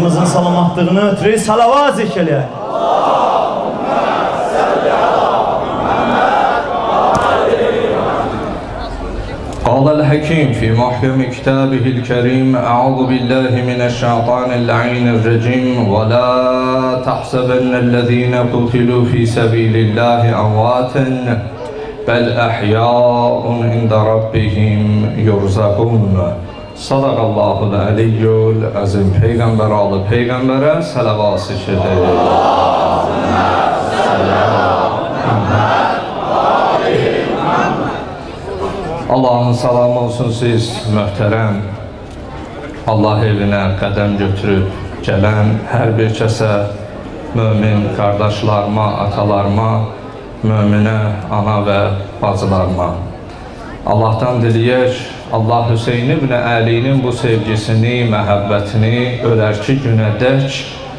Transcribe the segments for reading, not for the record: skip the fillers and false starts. Hacımızın salamatlığını ötürü salavat zikirləyək. قال الحكيم في محكم كتابه الكريم أعوذ بالله من الشيطان اللعين الرجيم ولا تحسبن الذين قتلوا في سبيل الله أمواتا بل أحياء عند ربهم يرزقون صدق الله العلي العظيم. Peygamber oğlu Peygamber'e salavat edelim. Allah'ın salamı olsun siz, möhtərəm, Allah evinə qədəm götürüb gələn hər bir kəsə, mömin qardaşlarıma, atalarıma, möminə, ana və bacılarıma. Allahdan diliyək, Allah Hüseyin ibn Əlinin bu sevgisini, məhəbbətini ölər ki, günədək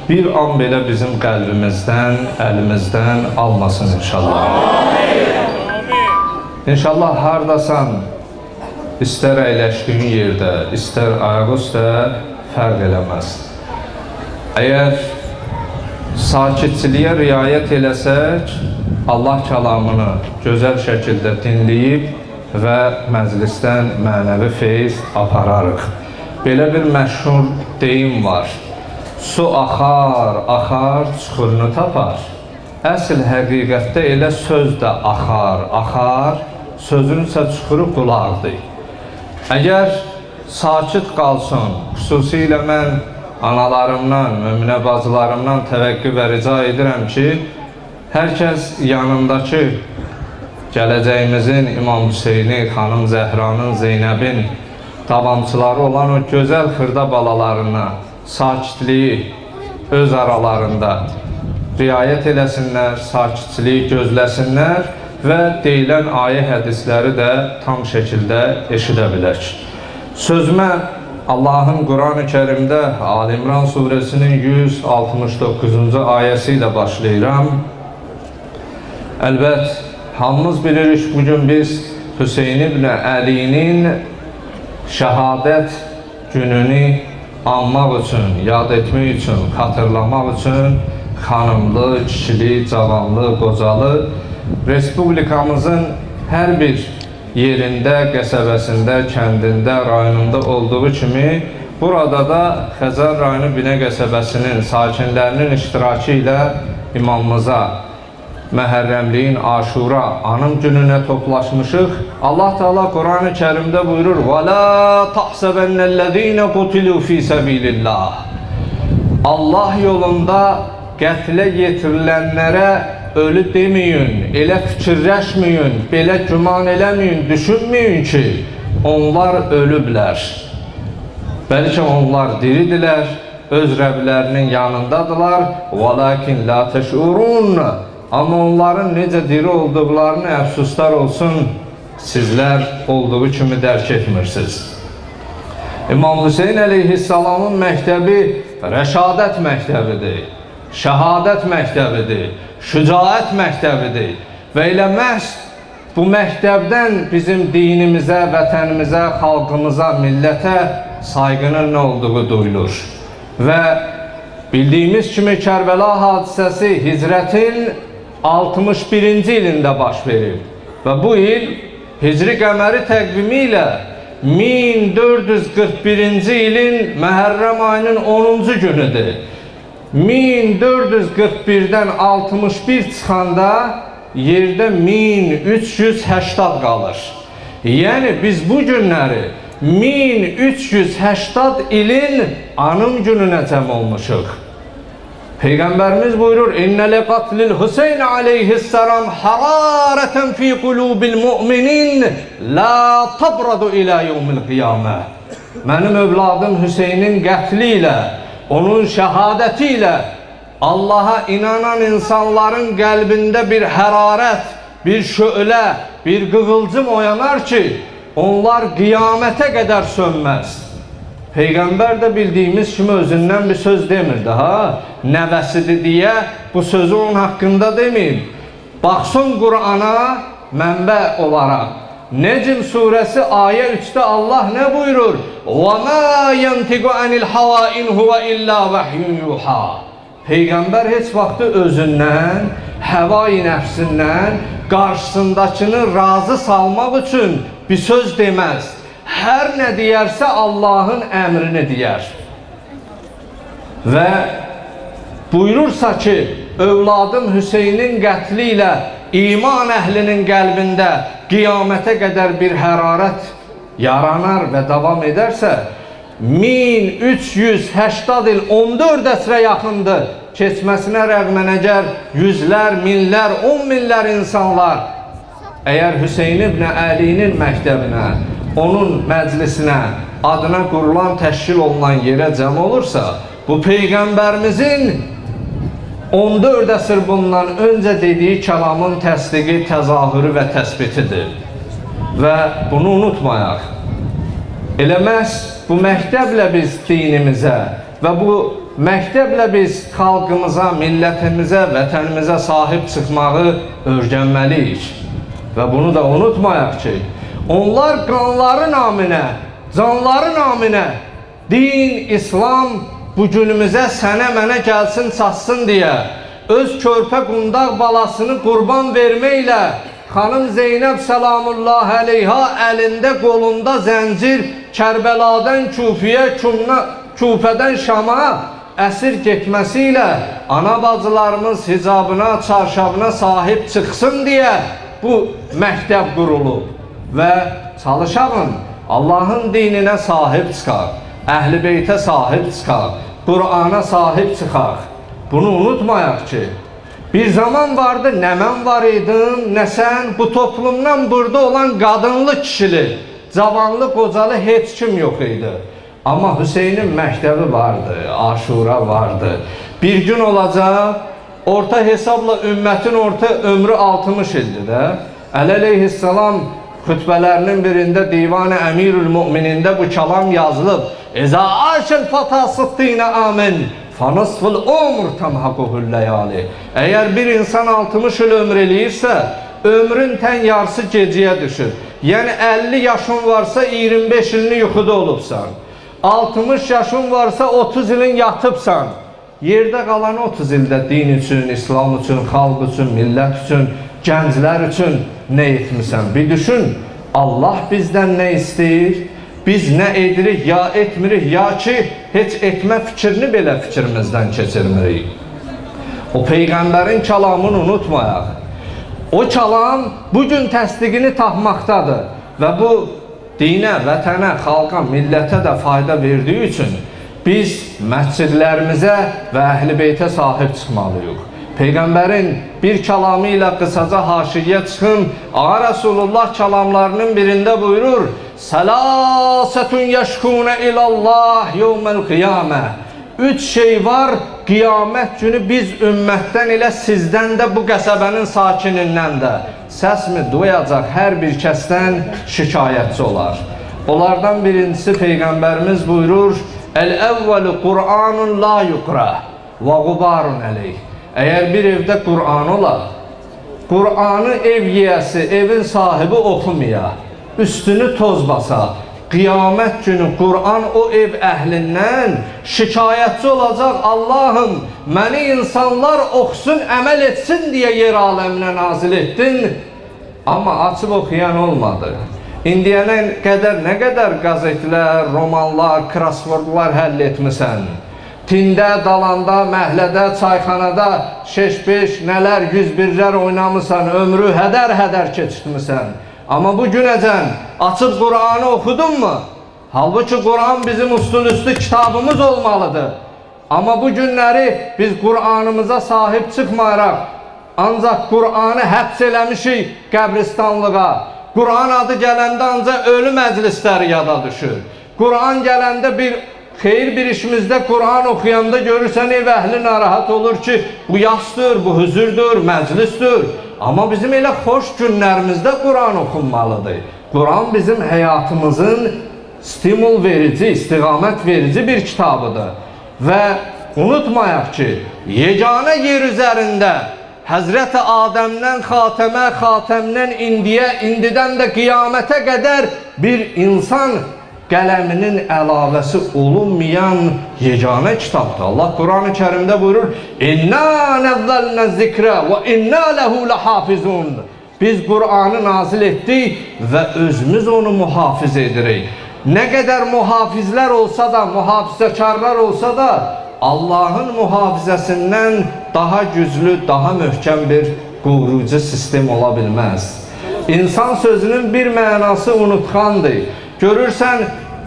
bir an belə bizim qəlbimizdən, əlimizdən almasın inşallah. İnşallah hardasan, istər əyləşdiyin yerdə, istər ayaq üstə fərq eləməz. Əgər sakitçiliyə riayət eləsək, Allah kəlamını gözəl şəkildə dinləyib və məclisdən mənəvi feyz apararıq. Belə bir məşhur deyim var. Su axar, axar, çuxurunu tapar. Əsl həqiqətdə elə söz də axar, axar, sözün isə çıxırı qulaqdır. Əgər sakit qalsın, xüsusilə mən analarımdan, müminə bacılarımdan təvəqqi və rica edirəm ki, hər kəs yanındakı gələcəyimizin, İmam Hüseyni, xanım Zəhranın, Zeynəbin davamçıları olan o gözəl xırda balalarına sakitliyi öz aralarında riayət eləsinlər, sakitçiliyi gözləsinlər və deyilən ayə hədisləri də tam şəkildə eşidə bilək. Sözmə Allahın Quran-ı Kərimdə Al-İmran surəsinin 169-cu ayəsi ilə başlayıram. Əlbət, hamımız bilirik, bugün biz Hüseyin ibn Əlinin şəhadət gününü anmaq üçün, yad etmək üçün, xatırlamaq üçün xanımlı, kişili, cavanlı, qocalı Respublikamızın hər bir yerində, qəsəbəsində, kəndində, rayonunda olduğu kimi burada da Xəzər rayonu Binə qəsəbəsinin sakinlərinin iştirakı ilə imamımıza Məhərrəmliyin Aşura anım gününə toplaşmışıq. Allah Teala Quran-ı Kərimdə buyurur وَلَا تَحْسَبَنَّ الَّذ۪ينَ قُتِلُوا ف۪ي سَب۪يلِ اللّٰهِ Allah yolunda qətlə yetirilənlərə ölü deməyin, elə fikirləşməyin, belə güman eləməyin, düşünməyin ki, onlar ölüblər. Bəlkə onlar diridilər, öz Rəblərinin yanındadılar. وَلَاكِنْ لَا تَشْعُرُونَ Amma onların necə diri olduqlarını əfsuslar olsun, sizlər olduğu kimi dərk etmirsiniz. İmam Hüseyin əleyhissalamın məktəbi rəşadət məktəbidir. Şəhadət məktəbidir, şücaət məktəbidir və elə məhz bu məktəbdən bizim dinimizə, vətənimizə, xalqımıza, millətə saygının nə olduğu duyulur. Və bildiyimiz kimi Kərbəla hadisəsi hicrətin 61-ci ilində baş verir və bu il hicri qəməri təqvimi ilə 1441-ci ilin Məhərrəm ayının 10-cu günüdür. 1441-dən 61 çıxanda yerdə 1380 qalır. Yəni biz bu günləri 1380 ilin anım gününə cəm olmuşuq. Peyğəmbərimiz buyurur İnnə ləqatlil Hüseyn aleyhissalam hararətən fi qulubil müminin la tabradu ilə yevmil qiyamə. Mənim övladım Hüseynin qətli ilə onun şəhadəti ilə Allaha inanan insanların qəlbində bir hərarət, bir şölə, bir qığılcım oyanar ki, onlar qiyamətə qədər sönməz. Peyğəmbər də bildiyimiz kimi özündən bir söz demirdi, nəvəsidir deyə bu sözü onun haqqında deməyib. Baxsın Qur'ana mənbə olaraq, Necm suresi ayet 3'te Allah ne buyurur? وَمَا يَنْتِقُ عَنِ الْحَوَا اِنْ هُوَ اِلَّا وَحْيُ يُوحَى. Peygamber hiç vakti özündən, həvai nəfsindən, karşısındakını razı salmaq üçün bir söz deməz. Hər nə deyərsə Allahın əmrini deyər. Və buyurursa ki, övladım Hüseynin qətli ilə iman əhlinin qəlbində qiyamətə qədər bir hərarət yaranar və davam edərsə, 1380 il, 14 əsrə yaxındır, keçməsinə rəğmənəcər yüzlər, minlər, 10 minlər insanlar əgər Hüseyn ibn Əlinin məktəbinə, onun məclisinə, adına qurulan, təşkil olunan yerə cəm olursa, bu Peyğəmbərimizin 14 əsr bundan öncə dediyi kəlamın təsdiqi, təzahürü və təsbitidir. Və bunu unutmayaq. Elə məhz bu məktəblə biz dinimizə və bu məktəblə biz xalqımıza, millətimizə, vətənimizə sahib çıxmağı öyrənməliyik. Və bunu da unutmayaq ki, onlar qanları naminə, canları naminə din, İslam bu günümüzə sənə mənə gəlsin, çatsın deyə öz körpə qundaq balasını qurban verməklə Xanım Zeynəb Səlamullah əleyha əlində, qolunda zəncir, Kərbəladan Küfəyə, Küfədən Şama əsir getməsi ilə ana bacılarımız hicabına, çarşabına sahib çıxsın deyə bu məktəb qurulub və çalışalım, Allahın dininə sahib çıxaq, Əhl-i Beytə sahib çıxaq, Qur'ana sahib çıxaq. Bunu unutmayaq ki, bir zaman vardı, nə mən var idim, nə sən, bu toplumdan burada olan qadınlı kişili, cavanlı, qocalı heç kim yox idi. Amma Hüseynin məktəbi vardı, aşura vardı. Bir gün olacaq, orta hesabla ümmətin orta ömrü 60 ildir də. Əli əleyhissalam xütbələrinin birində Divan-ı Əmirül-Müminində bu kəlam yazılıb. Əzə aşıl fətasıddinə amin. Əgər bir insan 60 il ömr eləyirsə, ömrün tən yarısı gecəyə düşür. Yəni 50 yaşın varsa 25 ilini yuxuda olubsan, 60 yaşın varsa 30 ilin yatıbsan, yerdə qalan 30 ildə din üçün, İslam üçün, xalq üçün, millət üçün, gənclər üçün nə etmirsən? Bir düşün, Allah bizdən nə istəyir? Biz nə edirik, ya etmirik, ya ki, heç etmə fikrini belə fikrimizdən keçirmirik. O Peyğəmbərin kəlamını unutmayaq. O kəlam bugün təsdiqini tapmaqdadır və bu dinə, vətənə, xalqa, millətə də fayda verdiyi üçün biz məscidlərimizə və Əhl-i Beytə sahib çıxmalıyıq. Peyğəmbərin bir kəlamı ilə qısaca haşiyə çıxın, Ağa Rəsulullah kəlamlarının birində buyurur, Sələsətun yəşkunə ilallah yevməl qiyamə. Üç şey var, qiyamət günü biz ümmətdən ilə sizdən də, bu qəsəbənin sakinindən də səsimi duyacaq hər bir kəsdən şikayətçi olar. Onlardan birincisi Peyğəmbərimiz buyurur, Əl-əvvəli Qur'anun la yuqrə və qubarun əleyh. Əgər bir evdə Qur'an ola, Qur'anı ev yiyəsi, evin sahibi oxumaya, üstünü toz basa, qiyamət günü Qur'an o ev əhlindən şikayətçi olacaq, Allahım, məni insanlar oxusun, əməl etsin deyə yer aləminə nazil etdin, amma açıb oxuyan olmadı. İndiyənə qədər nə qədər qazetlər, romanlar, krasvordlar həll etmisən? Tində, dalanda, məhlədə, çayxanada şeş-beş, nələr, 101-lər oynamısan, ömrü hədər-hədər keçirtmisən. Amma bu günəcən açıb Qur'anı oxudunmu? Halbuki Qur'an bizim üstün-üstü kitabımız olmalıdır. Amma bu günləri biz Qur'anımıza sahib çıxmayaraq, ancaq Qur'anı həbs eləmişik qəbristanlığa. Qur'an adı gələndə ancaq ölü məclisləri yada düşür. Qur'an gələndə bir xeyir bir işimizdə Qur'an oxuyanda görürsən, ev əhli narahat olur ki, bu yasdır, bu hüzürdür, məclisdir. Amma bizim elə xoş günlərimizdə Qur'an oxunmalıdır. Qur'an bizim həyatımızın stimul verici, istiqamət verici bir kitabıdır. Və unutmayaq ki, yeganə yer üzərində Hazreti Adem'den hateme, hatemden indiye, indiden de kıyamete kadar bir insan qələminin əlavəsi olunmayan yeganə kitabdır. Allah Qur'an-ı Kerimdə buyurur: "İnna nazzalna zikra və inna lehu lahafizun." Biz Qur'anı nazil etdik və özümüz onu mühafizə edirik. Nə qədər mühafizlər olsa da, mühafizəkarlar olsa da, Allahın mühafizəsindən daha güclü, daha möhkəm bir qoruyucu sistem ola bilməz. İnsan sözünün bir mənası unutqandır. Görürsən,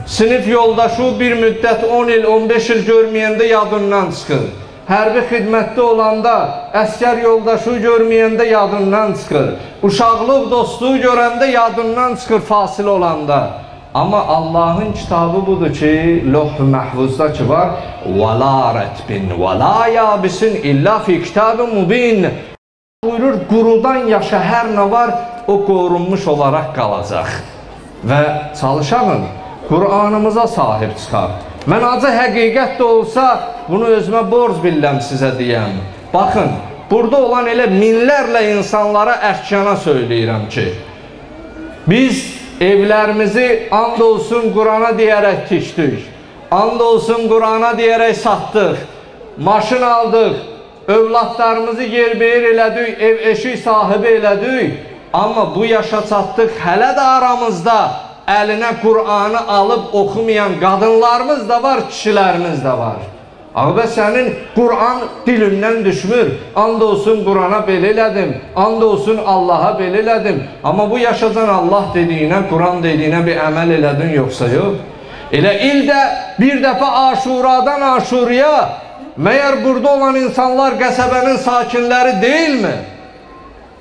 sinif yoldaşı bir müddət 10 il, 15 il görməyəndə yadından çıxır. Hərbi xidmətdə olanda, əskər yoldaşı görməyəndə yadından çıxır. Uşaqlıq dostluğu görəndə yadından çıxır fasilə olanda. Amma Allahın kitabı budur ki, Loh-u Məhvuzda ki var, وَلَا رَتْبِنْ وَلَا يَابِسِنْ اِلَّا فِي كِتَابِ مُبِينَ buyurur, qurudan yaşa hər nə var, o qorunmuş olaraq qalacaq. Və çalışanın Qur'anımıza sahib çıxar. Mən acı həqiqət də olsa, bunu özümə borc biləm sizə deyəm. Baxın, burada olan elə minlərlə insanlara əşkana söyləyirəm ki, biz evlərimizi and olsun Qur'ana deyərək tikdik, and olsun Qur'ana deyərək satdıq, maşın aldıq, övladlarımızı yerbəyir elədik, ev eşik sahibi elədik. Amma bu yaşa çatdıq, hələ də aramızda əlinə Qur'anı alıb oxumayan qadınlarımız da var, kişilərimiz də var. Ağabey, sənin Qur'an dilimdən düşmür. And olsun Qur'ana belə elədim, and olsun Allaha belə elədim. Amma bu yaşadan Allah dediyinə, Qur'an dediyinə bir əməl elədin yoxsa yox? Elə ildə bir dəfə aşuradan aşuraya, məyər burada olan insanlar qəsəbənin sakinləri deyilmi?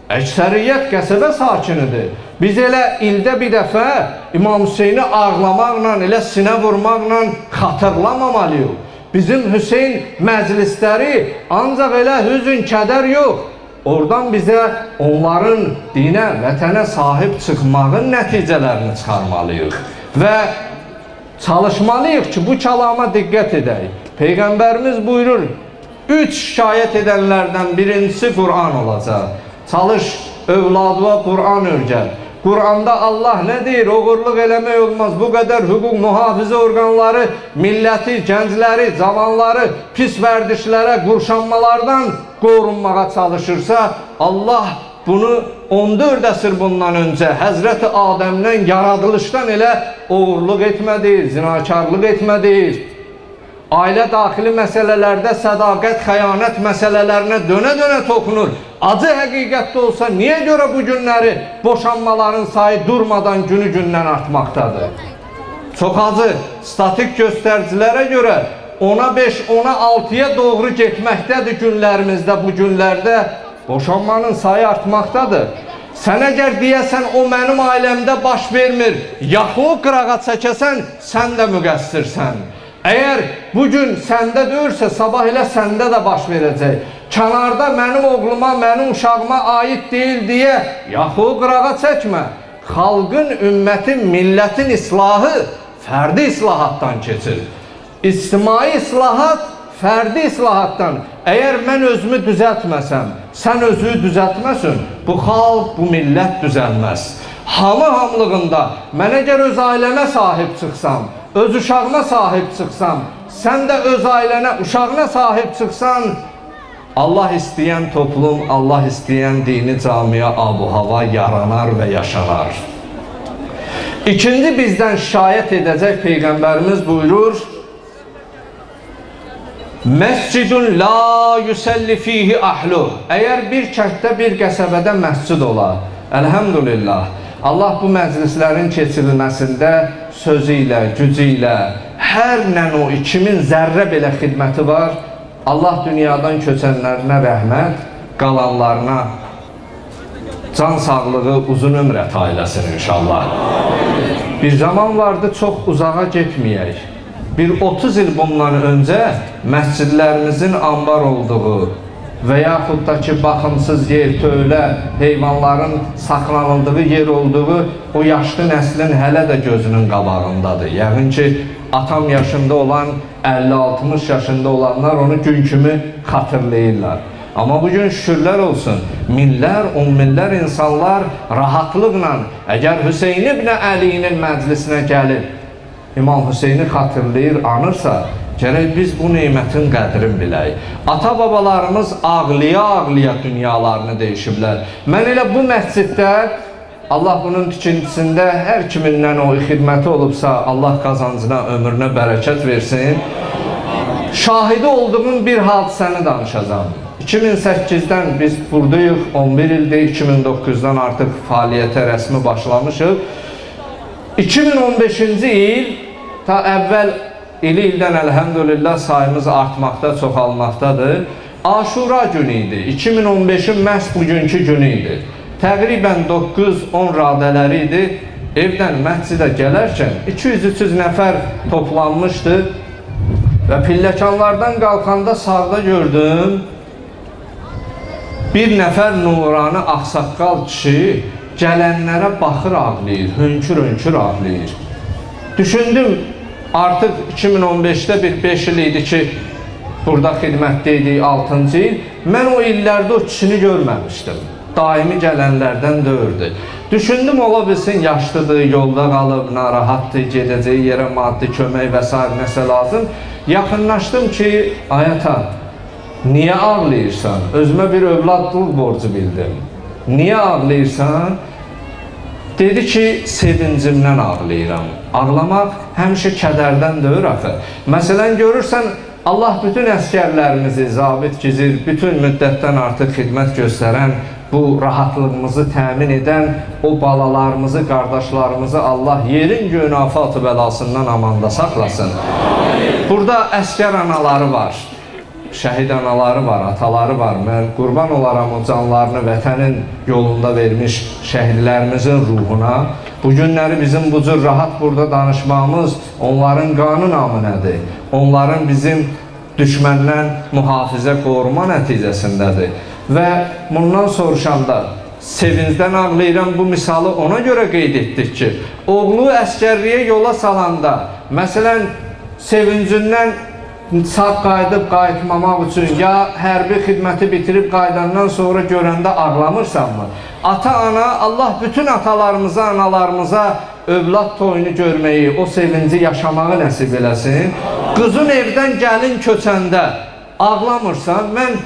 Əksəriyyət qəsəbə sakinidir. Biz elə ildə bir dəfə İmam Hüseyni ağlamaqla, elə sinə vurmaqla xatırlamamalıyıq. Bizim Hüseyn məclisləri ancaq elə hüzün, kədər yox. Oradan bizə onların dinə, vətənə sahib çıxmağın nəticələrini çıxarmalıyıq. Və çalışmalıyıq ki, bu kəlama diqqət edək. Peyğəmbərimiz buyurur, 3 şikayət edənlərdən birincisi Qur'an olacaq. Çalış, övladıva Qur'an öyrət. Qur'anda Allah nə deyir? Oğurluq eləmək olmaz. Bu qədər hüquq mühafizə orqanları, milləti, gəncləri, cavanları pis vərdişlərə, qurşanmalardan qorunmağa çalışırsa, Allah bunu 14 əsr bundan öncə Həzrəti Adəmdən, yaradılışdan elə oğurluq etmədir, zinakarlıq etmədir. Ailə daxili məsələlərdə sədaqət, xəyanət məsələlərinə dönə-dönə toxunur. Acı həqiqətdə olsa, niyə görə bu günləri boşanmaların sayı durmadan günü-gündən artmaqdadır? Çox acı, statik göstəricilərə görə 10'a 5, 10'a 6'ya doğru getməkdədir günlərimizdə, bu günlərdə boşanmanın sayı artmaqdadır. Sən əgər deyəsən, o mənim ailəmdə baş vermir, yaxı o qırağa çəkəsən, sən də müqəssirsən. Əgər bugün səndə deyirsə, sabah elə səndə də baş verəcək. Kənarda mənim oğluma, mənim uşağıma aid deyil deyə, yaxı o qırağa çəkmə. Xalqın, ümmətin, millətin islahı fərdi islahatdan keçir. İctimai islahat fərdi islahatdan. Əgər mən özümü düzəltməsəm, sən özünü düzəltməsin, bu xalq, bu millət düzəlməz. Hamı-hamlığında mən əgər öz ailəmə sahib çıxsam, öz uşağına sahib çıxsan, sən də öz ailənə, uşağına sahib çıxsan, Allah istəyən toplum, Allah istəyən dini camiyə, abu-hava yaranar və yaşanar. İkinci bizdən şikayət edəcək Peyğəmbərimiz buyurur, Məscidun la yüsəlli fihi ahlu. Əgər bir kənddə, bir qəsəbədə məscid ola, əlhəmdülillah, Allah bu məclislərin keçirilməsində sözü ilə, gücü ilə, hər nə o kimin zərrə belə xidməti var, Allah dünyadan köçənlərinə rəhmət, qalanlarına can sağlığı, uzun ömrə ailəsin inşallah. Bir zaman vardı, çox uzağa getməyək. Bir 30 il bundan öncə məscidlərimizin ambar olduğu, və yaxud da ki, baxımsız yer, tövlə, heyvanların saxlanıldığı yer olduğu o yaşlı nəslin hələ də gözünün qabağındadır. Yəqin ki, atam yaşında olan, 50-60 yaşında olanlar onu gün kimi xatırlayırlar. Ama bugün şükürler olsun, minlər, on minlər insanlar rahatlıqla, əgər Hüseyin ibn Əli'nin məclisinə gəlib, İmam Hüseyin'i xatırlayır, anırsa, gərək biz bu neymətin qədrini biləyik. Ata-babalarımız ağlaya-ağlaya dünyalarını dəyişiblər. Mən elə bu məsciddə, Allah bunun tikintisində hər kimindən o xidməti olubsa, Allah qazancına, ömrünə bərəkət versin. Şahidi olduğum bir hadisəni danışacağım. 2008'den biz buradayız, 11 ilde 2009'dan artık faaliyete resmi başlamışız. 2015. il, ta evvel ildən elhamdülillah sayımız artmaqda, çoxalmaqdadır. Aşura günüydü, 2015'in məhz bugünkü günüydü. Təqribən 9-10 radeleri idi. Evdən məscidə gələrkən 200-300 nəfər toplanmışdı. Və pilləkanlardan qalxanda sağda gördüm, bir nəfər nurani axsaqqal kişi gələnlərə baxır ağlayır, hönkür-hönkür ağlayır. Düşündüm, artıq 2015'də bir 5 il idi ki, burada xidmətdəydik, 6-cı il. Mən o illərdə o kişini görməmişdim. Daimi gələnlərdən dördü. Düşündüm, ola bilsin, yaşlıdır, yolda qalıb, narahatdır, gedəcəyi yerə maddi kömək və s. nəsə lazım. Yaxınlaşdım ki, ayata, niyə ağlayırsan? Özümə bir övladlıq borcu bildim. Niyə ağlayırsan? Dedi ki, sevincimdən ağlayıram. Ağlamaq həmişə kədərdəndir axı. Məsələn, görürsən, Allah bütün əskərlərimizi, zabit gizir, bütün müddətdən artıq xidmət göstərən, bu rahatlığımızı təmin edən o balalarımızı, qardaşlarımızı Allah yerin göğünü afatı bəlasından amanda saxlasın. Burada əskər anaları var. Şəhid anaları var, ataları var. Mən qurban olaram o canlarını vətənin yolunda vermiş şəhidlərimizin ruhuna. Bu günləri bizim bu cür rahat burada danışmamız onların qanı namınədir. Onların bizim düşməndən mühafizə qoruma nəticəsindədir. Və bundan soruşanda sevincdən ağlayıram bu misalı ona görə qeyd etdik ki, oğlu əskərliyə yola salanda, məsələn, sevincindən sağ qayıdıb qayıtmamaq üçün ya hərbi xidməti bitirib qaydandan sonra görəndə ağlamırsanmı? Ata-ana, Allah bütün atalarımıza, analarımıza övlad toyunu görməyi, o sevinci yaşamağı nəsib eləsin. Qızın evdən gəlin köçəndə ağlamırsan, mən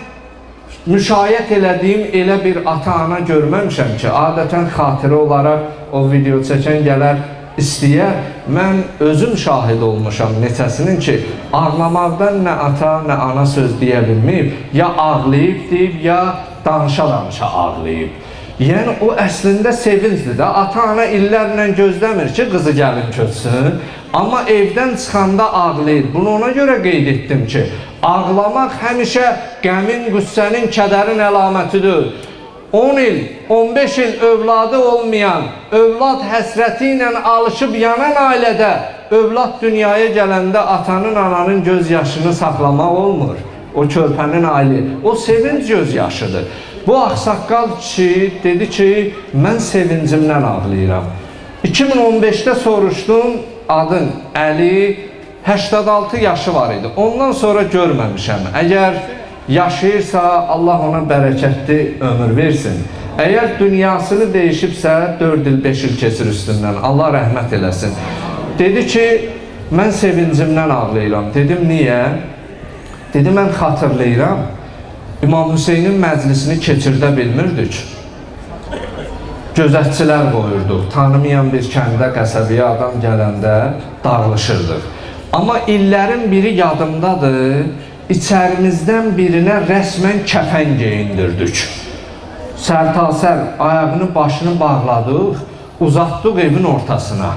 müşayiət elədiyim elə bir ata-ana görməmişəm ki, adətən xatirə olaraq o video çəkən gələr, İstəyə, mən özüm şahid olmuşam neçəsinin ki, ağlamaqdan nə ata, nə ana söz deyə bilməyib, ya ağlayıb deyib, ya danışa-danışa ağlayıb. Yəni, o əslində sevincdir də, ata-ana illərlə gözləmir ki, qızı gəlin köçsün, amma evdən çıxanda ağlayır. Bunu ona görə qeyd etdim ki, ağlamaq həmişə qəmin, qüssənin, kədərin əlamətidir. 10 il, 15 il övladı olmayan, övlad həsrəti ilə alışıb yanan ailədə övlad dünyaya gələndə atanın, ananın gözyaşını saxlamaq olmur. O körpənin aili, o sevinc gözyaşıdır. Bu axsaqqal kişi dedi ki, mən sevincimdən ağlayıram. 2015'də soruşdum, adın Əli, 86 yaşı var idi. Ondan sonra görməmişəm. Əgər yaşayırsa, Allah ona bərəkətli ömür versin. Əgər dünyasını dəyişibsə, 4 il, 5 il keçir üstündən. Allah rəhmət eləsin. Dedi ki, mən sevincimdən ağlayıram. Dedim, niyə? Dedi, mən xatırlayıram. İmam Hüseynin məclisini keçirdə bilmirdik. Gözətçilər qoyurduq. Tanımayan bir kəndə, qəsəbiyə adam gələndə dağılışırdıq. Amma illərin biri yadımdadır. İçərimizdən birinə rəsmən kəfən geyindirdik. Sərtasər ayağını, başını bağladıq, uzatdıq evin ortasına.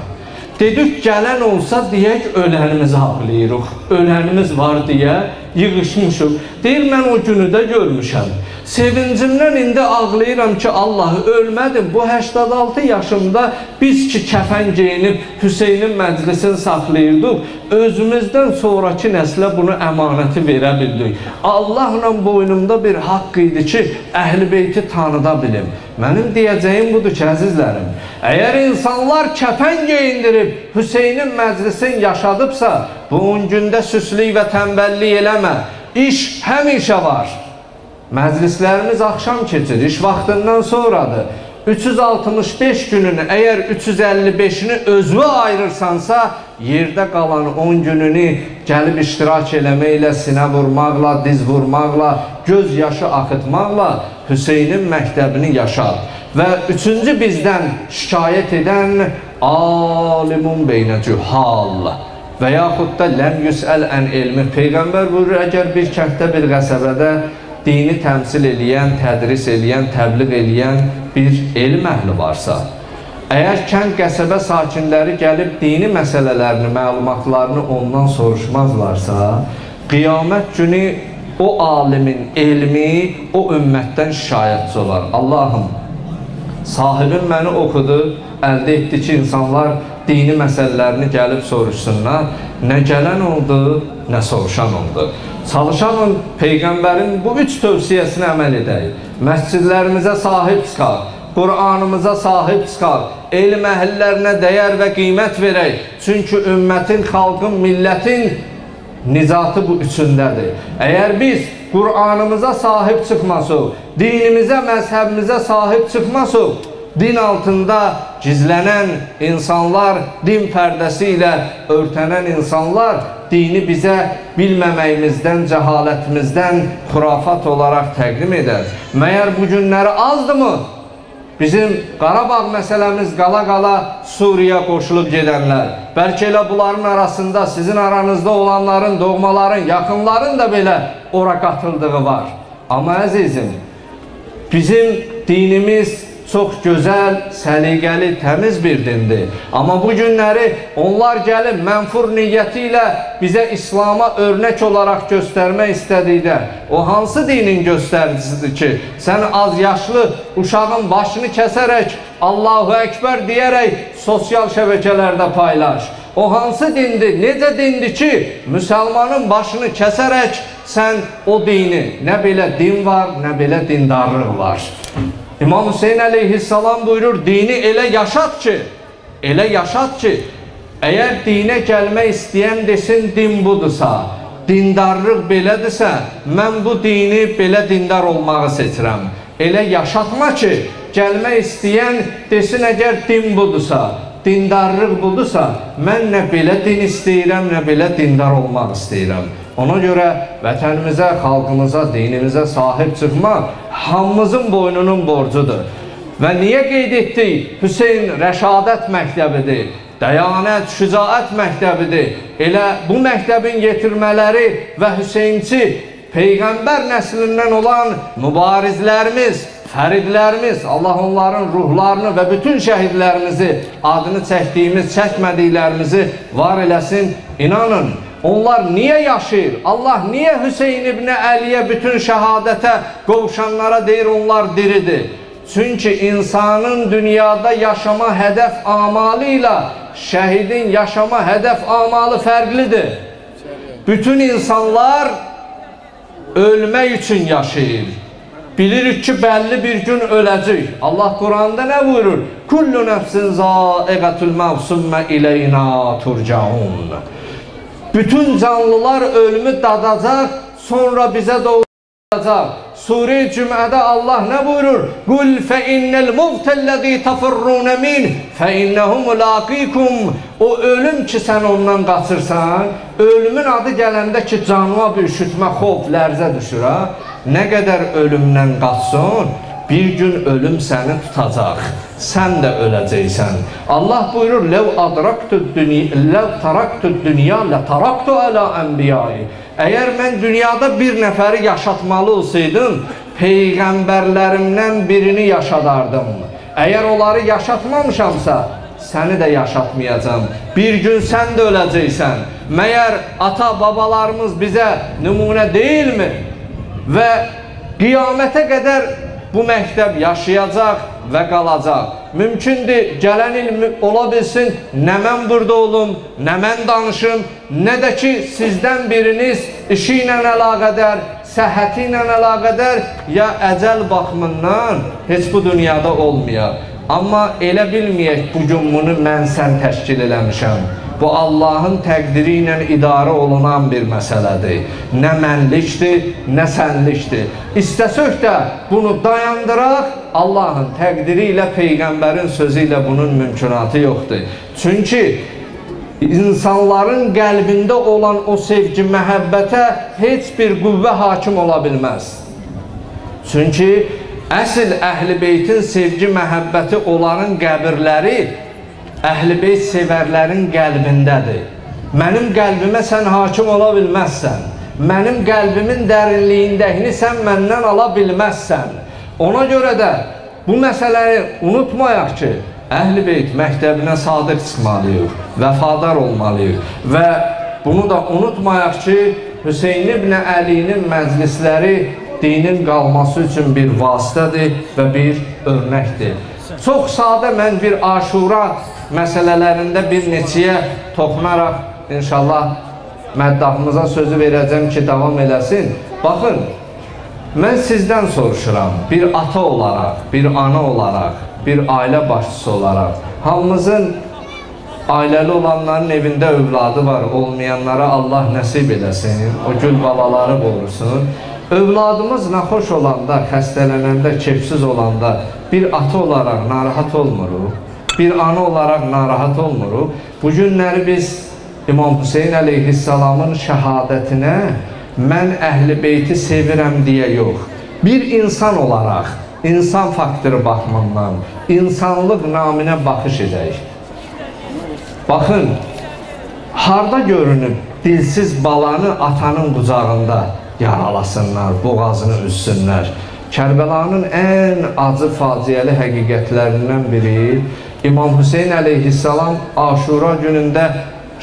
Dedik, gələn olsa deyək, ölənimizi ağlayırıq. Ölənimiz var deyə yığışmışıq. Deyir, mən o günü də görmüşəm. Sevincimdən indi ağlayıram ki, Allahı ölmədim. Bu 86 yaşımda biz ki, kəfən geyinib Hüseynin məclisini saxlayırdıq, özümüzdən sonraki nəslə bunu əmanəti verə bildik. Allahla boynumda bir haqq idi ki, Əhl-i Beyti tanıda bilim. Mənim deyəcəyim budur ki, əzizlərim, əgər insanlar kəfən geyindirib Hüseynin məclisini yaşadıbsa, bu 10 gündə süslük və tənbəllik eləmə. İş həmişə var. Məclislərimiz akşam keçir, iş vaxtından sonradır. 365 günün eğer 355'ini özüne ayırırsansa, yerdə qalan 10 gününü gəlib iştirak eləməklə, sinə vurmaqla, diz vurmaqla, göz yaşı axıtmaqla Hüseynin məktəbini yaşar. Və üçüncü bizdən şikayet edən alimun beynə cühal və yaxud da ləm yüsəl ən elmi. Peyğəmbər buyurur, əgər bir kənddə, bir qəsəbədə dini təmsil eləyən, tədris eləyən, təbliğ eləyən bir elm əhli varsa, əgər kənd qəsəbə sakinləri gəlib dini məsələlərini, məlumatlarını ondan soruşmazlarsa, qiyamət günü o alimin elmi o ümmətdən şikayətçi olar. Allahım, sahibim məni oxudu, əldə etdi ki, insanlar dini məsələlərini gəlib soruşsunlar. Nə gələn oldu, nə soruşan oldu. Çalışanın Peyğəmbərin bu üç tövsiyesini əməl edək. Məscidlərimizə sahib çıxar, Qur'anımıza sahib çıxar, elm əhillərinə dəyər və qiymət verək. Çünki ümmətin, xalqın, millətin nizatı bu üçündədir. Əgər biz Qur'anımıza sahib çıxmasıq, dinimizə, məzhəbimizə sahib çıxmasıq, din altında gizlənən insanlar, din pərdəsi ilə örtənən insanlar dini bizə bilməməyimizdən, cəhalətimizdən xurafat olaraq təqdim edər. Məyər bu günləri azdır mı? Bizim Qarabağ məsələmiz qala-qala Suriyə qoşulub gedənlər. Bəlkə elə bunların arasında sizin aranızda olanların, doğmaların, yaxınların da belə ora qatıldığı var. Amma əzizim, bizim dinimiz çox gözəl, səliqəli, təmiz bir dindir. Amma bu günləri onlar gəlib mənfur niyyəti ilə bizə İslama örnək olaraq göstərmək istədikdə, o hansı dinin göstəricisidir ki, sən az yaşlı uşağın başını kəsərək, Allahu Əkbər deyərək sosial şəbəkələrdə paylaş. O hansı dindir, necə dindir ki, müsəlmanın başını kəsərək sən o dini, nə belə din var, nə belə dindarlıq var. İmam Hüseyin əleyhissalam buyurur, dini elə yaşat ki, əgər dinə gəlmək istəyən desin, din budursa, dindarlıq belədirsə, mən bu dini belə dindar olmağı seçirəm. Elə yaşatma ki, gəlmək istəyən desin, əgər din budursa, dindarlıq budursa, mən nə belə din istəyirəm, nə belə dindar olmaq istəyirəm. Ona görə vətənimizə, xalqımıza, dinimizə sahib çıxmaq hamımızın boynunun borcudur. Və niyə qeyd etdik? Hüseyn Rəşadət məktəbidir, Dəyanət, Şücaət məktəbidir. Elə bu məktəbin yetirmələri və Hüseynçi Peyğəmbər nəslindən olan mübarizlərimiz, fəridlərimiz, Allah onların ruhlarını və bütün şəhidlərimizi, adını çəkdiyimiz, çəkmədiklərimizi var eləsin, inanın. Onlar niye yaşayır? Allah niye Hüseyin İbni Əliyə bütün şəhadətə qovuşanlara deyir onlar diridir? Çünki insanın dünyada yaşama hədəf amalı ilə şəhidin yaşama hədəf amalı fərqlidir. Bütün insanlar ölmək üçün yaşayır. Bilirik ki, bəlli bir gün öləcək. Allah Quranda nə buyurur? Kullu nəfsin zaiqatul mavt sümmə ileyna turcaun. Bütün canlılar ölümü dadacaq, sonra bizə doğacaq. Sure-i Cüm'ədə Allah nə buyurur? Qul fə innəl muvtəlləzi təfirrunə min fə innəhum laqikum. O ölüm ki, sən ondan qaçırsan, ölümün adı gələndə ki, canına bir üşütmə, xof, lərzə düşür. Nə qədər ölümdən qaçsın, bir gün ölüm səni tutacaq. Sən də öləcəksən. Allah buyurur, Ləv taraktud dünya, lə taraktu ələ ənbiyayı. Əgər mən dünyada bir nəfəri yaşatmalı olsaydım, Peyğəmbərlərimdən birini yaşadardım. Əgər onları yaşatmamışamsa, səni də yaşatmayacam. Bir gün sən də öləcəksən. Məyər ata, babalarımız bizə nümunə deyilmi? Və qiyamətə qədər bu məktəb yaşayacaq və qalacaq. Mümkündür, gələn il ola bilsin, nə mən burada olum, nə mən danışım, nə də ki, sizdən biriniz işi ilə əlaqədər, səhhəti ilə əlaqədər, ya əcəl baxımından heç bu dünyada olmayaq. Amma elə bilməyək, bugün bunu mən sən təşkil eləmişəm. bu Allahın təqdiri ilə idarə olunan bir məsələdir. Nə mənlikdir, nə sənlikdir. İstəsək də bunu dayandıraq, Allahın təqdiri ilə, Peyğəmbərin sözü ilə bunun mümkünatı yoxdur. Çünki insanların qəlbində olan o sevgi, məhəbbətə heç bir qüvvə hakim ola bilməz. Çünki əsl Əhl-i Beytin sevgi, məhəbbəti onların qəbirləri, Əhl-i Beyt sevərlərin qəlbindədir. Mənim qəlbimə sən hakim ola bilməzsən. Mənim qəlbimin dərinliyindəkini sən məndən ala bilməzsən. Ona görə də bu məsələyi unutmayaq ki, Əhl-i Beyt məktəbinə sadiq çıxmalıyıq, vəfadar olmalıyıq. Və bunu da unutmayaq ki, Hüseyn ibn Əlinin məclisləri dinin qalması üçün bir vasitədir və bir örnəkdir. Çox sadə mən bir aşura məsələlərində bir neçəyə toxunaraq inşallah məddahımıza sözü verəcəm ki, davam eləsin. Baxın, mən sizdən soruşuram, bir ata olaraq, bir ana olaraq, bir ailə başçısı olaraq, hamımızın ailəli olanların evində övladı var, olmayanlara Allah nəsib eləsin, o gül balaları qorusun. Övladımız naxoş olanda, xəstələnəndə, keyfsiz olanda bir ata olaraq narahat olmuruq, bir ana olaraq narahat olmuruq. Bu günləri biz İmam Hüseyin əleyhissalamın şəhadətinə mən Əhl-i Beyti sevirəm deyə yox, bir insan olaraq, insan faktoru baxımından, insanlıq naminə baxış edək. Baxın, harda görünüb dilsiz balanı atanın qucağında yaralasınlar, boğazını üzsünlər. Kərbəlanın ən acı faciəli həqiqətlərindən biri, İmam Hüseyin əleyhissalam Aşura günündə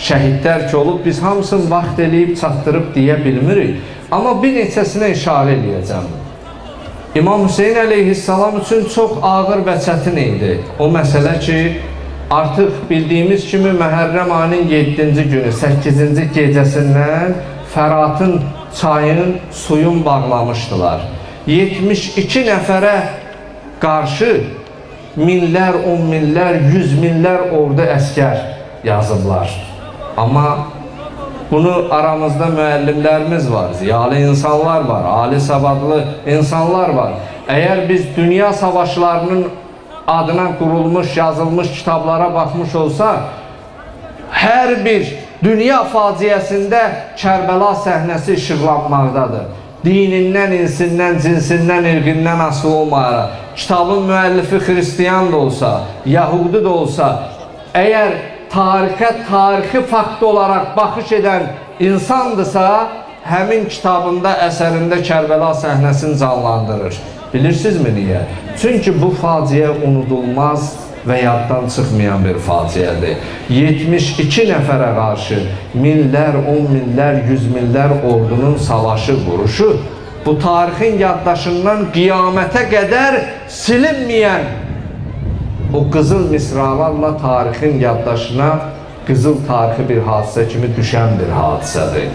şəhidlər ki olub, biz hamısını vaxt eləyib, çatdırıb deyə bilmirik. Amma bir neçəsinə işarə eləyəcəm. İmam Hüseyin əleyhissalam üçün çox ağır və çətin idi. O məsələ ki, artıq bildiyimiz kimi Məhərrəm ayının 7-ci günü, 8-ci gecəsindən Fəratın çayının suyun bağlamışdılar. 72 nəfərə qarşı minlər, 10 minlər, 100 minlər ordu əskər yazıblar. Amma bunu aramızda müəllimlərimiz var, ziyalı insanlar var, ali savadlı insanlar var. Əgər biz dünya savaşlarının adına qurulmuş, yazılmış kitablara baxmış olsa, hər bir dünya faciəsində Kərbəla səhnəsi işıqlanmaqdadır. Dinindən, insindən, cinsindən, irqindən asılı olmayaraq, kitabın müəllifi xristiyan da olsa, yahudi da olsa, əgər tarixə tarixi fakt olaraq baxış edən insandırsa, həmin kitabında, əsərində Kərbəla səhnəsini canlandırır. Bilirsinizmi niyə? Çünki bu faciə unudulmaz və yaddan çıxmayan bir faciədir. 72 nəfərə qarşı minlər, 10 minlər, 100 minlər ordunun savaşı, vuruşu bu tarixin yaddaşından qiyamətə qədər silinməyən o qızıl misralarla tarixin yaddaşına qızıl tarixi bir hadisə kimi düşən bir hadisədir.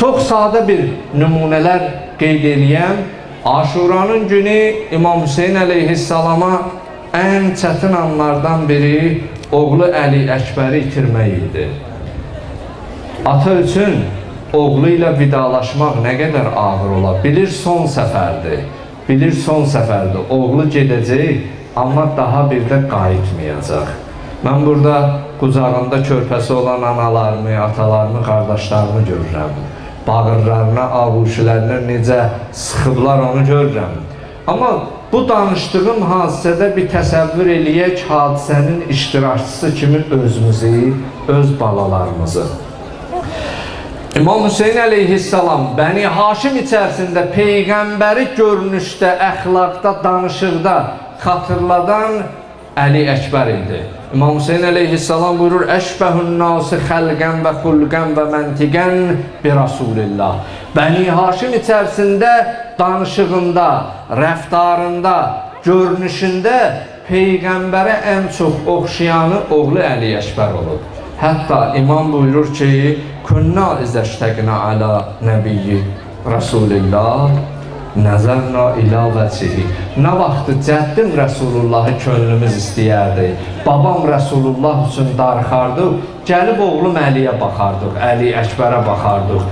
Çox sadə bir nümunələr qeyd eləyəm. Aşuranın günü İmam Hüseyin əleyhissalama ən çətin anlardan biri oğlu Əli Əkbəri itirmək idi. Ata üçün oğlu ilə vidalaşmaq nə qədər ağır ola? Bilir son səfərdir, bilir son səfərdir. Oğlu gedəcək, amma daha bir də qayıtmayacaq. Mən burada qucağında körpəsi olan analarımı, atalarımı, qardaşlarımı görürəm. Bağırlarına, ağuşlarına necə sıxıblar onu görürəm. Amma bu danışdığım hadisədə bir təsəvvür eləyək hadisənin iştirakçısı kimi özümüzü, öz balalarımızı. İmam Hüseyin əleyhissalam Bəni Haşim içərisində Peyğəmbəri görünüşdə, əxlaqda, danışıqda xatırladan Əli Əkbər idi. İmam Hüseyin əleyhissalam buyurur, Əşbəhün nasi xəlqən və xulqən və məntiqən bi Rasulillah. Bəni Haşim içərisində danışığında, rəftarında, görünüşündə Peyğəmbərə ən çox oxşayanı oğlu Əli Əkbər olub. Hətta imam buyurur ki, Künna izəştəqinə alə nəbiyyi Rasulillah Nəzərna ilə vəcihi. Nə vaxtı cəddim Rəsulullahı könlümüz istəyərdi. Babam Rəsulullah üçün darıxardıq. Gəlib oğlum Əliyə baxardıq, Əli Əkbərə baxardıq.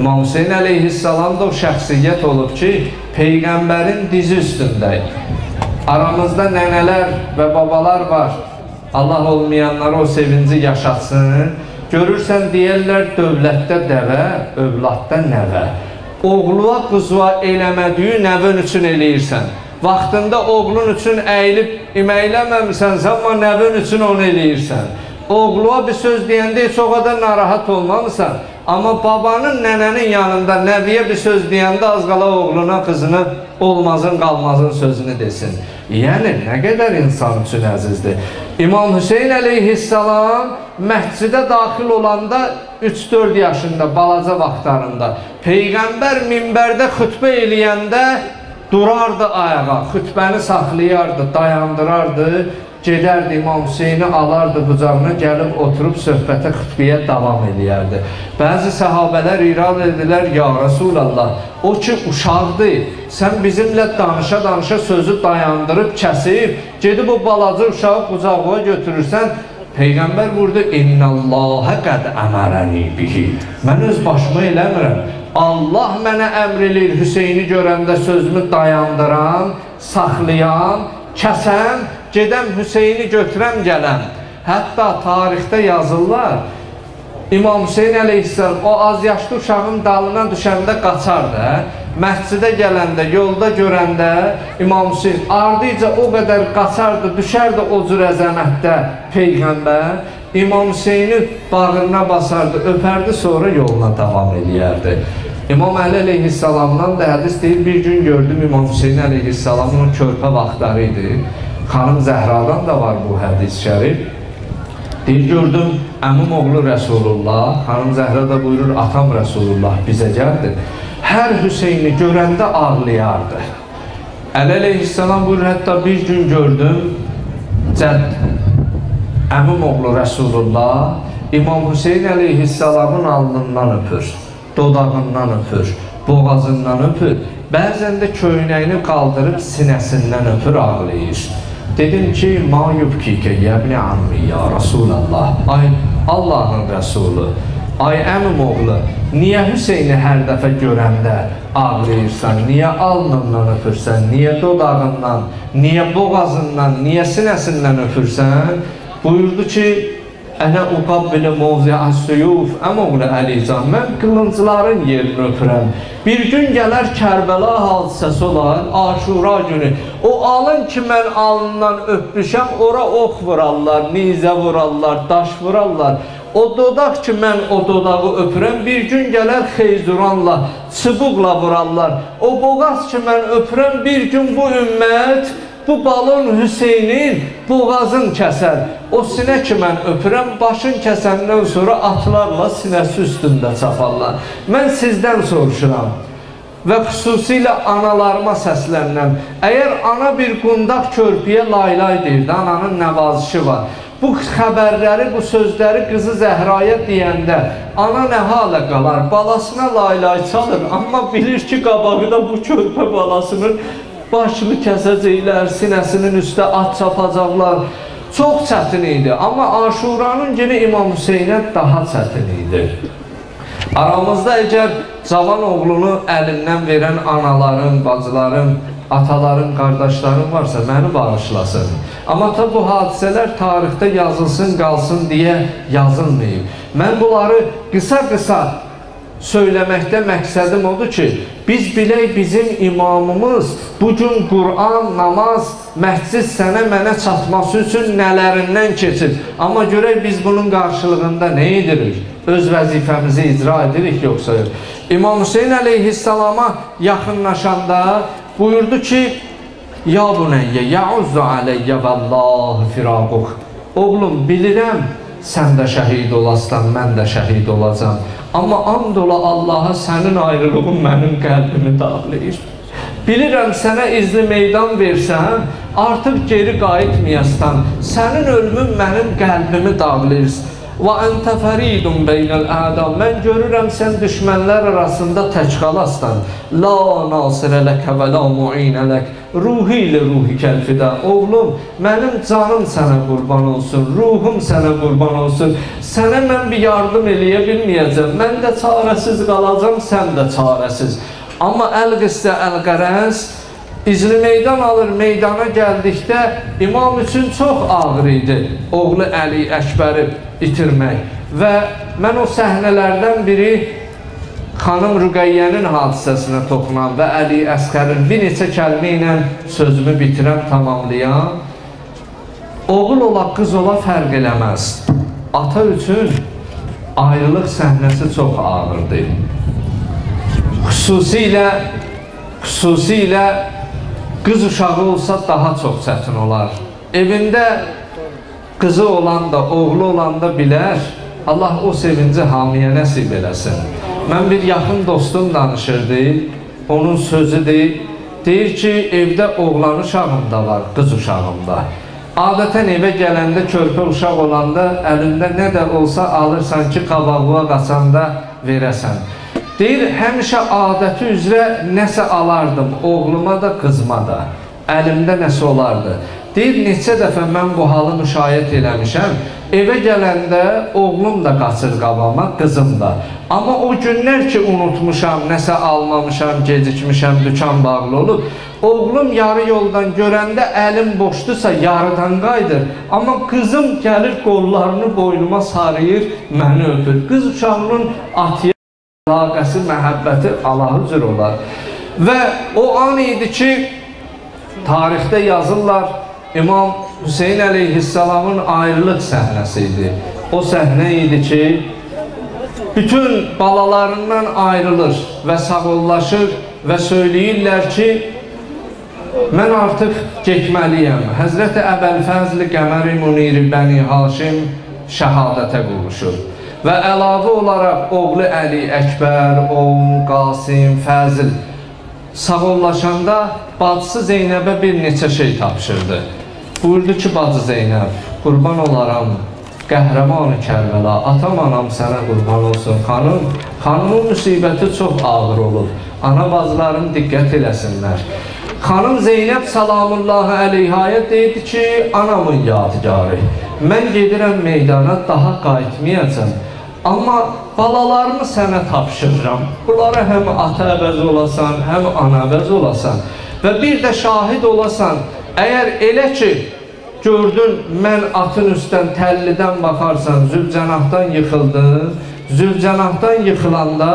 İmam Hüseyin əleyhissalam da o şəxsiyyət olub ki, Peyğəmbərin dizi üstündə. Aramızda nənələr və babalar var. Allah olmayanlara o sevinci yaşatsın. Görürsən, deyərlər, dövlətdə dəvə, övladda nəvə. Oğluğa qızva eləmədiyi nəvən üçün eləyirsən. Vaxtında oğlun üçün əyilib iməkləməmisənsə, amma nəvən üçün onu eləyirsən. Oğluğa bir söz deyəndə heç o qədər narahat olmamısan. Amma babanın, nənənin yanında nəviyə bir söz deyəndə az qala oğluna, qızına olmazın, qalmazın sözünü desin. Yəni, nə qədər insan üçün əzizdir. İmam Hüseyin əleyhissalam məhcidə daxil olanda 3-4 yaşında, balaca vaxtlarında, Peyğəmbər minbərdə xütbə eləyəndə durardı ayağa, xütbəni saxlayardı, dayandırardı, gedərdi İmam Hüseyni, alardı bucağına, gəlib oturub söhbətə, xütbiyə davam edərdi. Bəzi səhabələr irad edilər, ya Rasulallah, o ki uşaqdır, sən bizimlə danışa-danışa sözü dayandırıb, kəsib, gedib o balacı uşağı bucağa götürürsən, Peyğəmbər vurdu, İnnəllahə qəd əmərəni bihi. Mən öz başıma eləmirəm. Allah mənə əmr eləyir, Hüseyni görəndə sözümü dayandıran, saxlayan, kəsən, gedəm Hüseyni götürəm gələm. Hətta tarixdə yazırlar, İmam Hüseyin əleyhissalam o az yaşlı uşağın dalına düşəndə qaçardı. Məhcidə gələndə, yolda görəndə İmam Hüseyin ardıca o qədər qaçardı, düşərdi o cür əzəmətdə Peyğəmbər. İmam Hüseyini bağrına basardı, öpərdi, sonra yoluna davam edərdi. İmam Əli əleyhissalamdan da hədis deyil, bir gün gördüm İmam Hüseyin əleyhissalamın körpə vaxtları idi. Xanım Zəhradan da var bu hədis şərif. Deyir, gördüm, əmim oğlu Rəsulullah, xanım Zəhra da buyurur, atam Rəsulullah bizə gəldi. Hər Hüseyni görəndə ağlayardı. Əli əleyhissalam buyurur, hətta bir gün gördüm, əmim oğlu Rəsulullah, İmam Hüseyin əleyhissalamın alnından öpür, dodağından öpür, boğazından öpür, bəzən də köynəyini qaldırıb sinəsindən öpür, ağlayır. Dedim ki, ma yubkikə yəbni ammi ya Rasulallah, ay Allahın Rəsulu, ay əmim oğlu, niyə Hüseyni hər dəfə görəndə ağlayırsan, niyə alnından öpürsən, niyə dodağından, niyə boğazından, niyə sinəsindən öpürsən? Buyurdu ki, ənə uqabbili mövzi əs-suyuf, əmoğlu Əlican, mən qılıncların yerini öpürəm. Bir gün gələr Kərbəla hadisəsi olan Aşura günü, o alın ki, mən alından öpmüşəm, ora ox vurarlar, nizə vurarlar, daş vurarlar. O dodaq ki, mən o dodağı öpürəm, bir gün gələr xeyzuranla, çıbuqla vurarlar. O boğaz ki, mən öpürəm, bir gün bu ümmət, bu balın Hüseynin boğazın kəsər. O sinə ki, mən öpürəm, başın kəsəndən sonra atlarla sinəsi üstündə çaparlar. Mən sizdən soruşuram və xüsusilə analarıma səslənirəm. Əgər ana bir qundaq körpüyə laylay deyirdi, ananın nəvazışı var. Bu xəbərləri, bu sözləri qızı Zəhraya deyəndə ana nə halə qalar? Balasına laylay çalır, amma bilir ki, qabağıda bu körpə balasının başını kəsəcəklər, sinəsinin üstə at çapacaqlar. Çox çətin idi, amma Aşuranın günü İmam Hüseynə daha çətin idi. Aramızda əgər cavan oğlunu əlindən verən anaların, bacıların, ataların, qardaşların varsa məni bağışlasın. Amma tabi bu hadisələr tarixdə yazılsın, qalsın deyə yazılmayıb. Mən bunları qısa-qısa söyləməkdə məqsədim odur ki, biz bilək bizim imamımız bugün Qur'an, namaz, məhcis sənə mənə çatması üçün nələrindən keçir. Amma görək biz bunun qarşılığında nə edirik? Öz vəzifəmizi icra edirik yoxsa yox? İmam Hüseyin əleyhissalama yaxınlaşanda buyurdu ki, Ya bunəyyə, ya'uzzu aləyyə vəllahi firaquq. Oğlum, bilirəm, sən də şəhid olasın, mən də şəhid olacam. Amma and ola Allaha sənin ayrılığın mənim qəlbimi dağlayır. Bilirəm, sənə izli meydan versəm, artıq geri qayıtmayasdan, sənin ölümün mənim qəlbimi dağlayır. Və əntə fəridun beynəl ədəm. Mən görürəm, sən düşmənlər arasında tək qalasdan. La nasirə ləkə və la muinə lək. Ruhi ilə ruhi kəlfidə. Oğlum, mənim canım sənə qurban olsun, ruhum sənə qurban olsun. Sənə mən bir yardım eləyə bilməyəcəm. Mən də çarəsiz qalacam, sən də çarəsiz. Amma əl-qissə, əl-qərəz İcli meydan alır, meydana gəldikdə imam üçün çox ağır idi oğlu Əli Əkbəri itirmək. Və mən o səhnələrdən biri xanım Rüqəyyənin hadisəsinə toxunan və Əli Əsqərin bir neçə kəlmə ilə sözümü bitirəm, tamamlayan. Oğul ola, qız ola fərq eləməz. Ata üçün ayrılıq səhnəsi çox ağırdı. Xüsusilə qız uşağı olsa daha çox çətin olar. Evində qızı olan da, oğlu olan da bilər. Allah o sevinci hamiyə nəsib eləsin. Mən bir yaxın dostum danışırdı, onun sözü deyir ki, evdə oğlan uşağım da var, qız uşağım da. Adətən evə gələndə, körpə uşaq olanda əlində nə də olsa alırsan ki, qabağına qaçanda verəsən. Deyir, həmişə adəti üzrə nəsə alardım, oğluma da, qızma da, əlimdə nəsə olardı. Deyir, neçə dəfə mən bu halı müşahidə eləmişəm, evə gələndə oğlum da qaçır qabağıma, qızım da. Amma o günlər ki, unutmuşam, nəsə almamışam, gecikmişəm, dükan bağlı olub, oğlum yarı yoldan görəndə əlim boşdursa yarıdan qayıdır. Amma qızım gəlir, qollarını boynuma sarıyır, məni öpür. Qız uşağının atıya əlaqəsi, məhəbbəti Allah'ı cür olar. Və o an idi ki, tarixdə yazırlar, İmam Hüseyin əleyhissalamın ayrılıq səhnəsi idi. O səhnə idi ki, bütün balalarından ayrılır və sağollaşır və söyləyirlər ki, mən artıq getməliyəm. Həzrəti Əbəlfəzli Qəməri Muniri Bəni Haşim şəhadətə qovuşur. Və əlavə olaraq oğlu Əli Əkbər, oğlu Qasim, Fəzil sağollaşanda bacısı Zeynəbə bir neçə şey tapışırdı. Buyurdu ki, bacı Zeynəb, qurban olaram, qəhrəmanı Kərbəla, atam anam sənə qurban olsun. Xanımın müsibəti çox ağır olur, ana bacıların diqqət eləsinlər. Xanım Zeynəb salamullahi əleyhəyə deydi ki, anamın yadigarı, mən gedirəm meydana, daha qayıtmayacam. Amma balalarımı sənə tapışıram, bunlara həm ata əvəz olasan, həm ana əvəz olasan və bir də şahid olasan, əgər elə ki, gördün, mən atın üstdən, təllidən baxarsan, zülcənahdan yıxıldın, zülcənahdan yıxılanda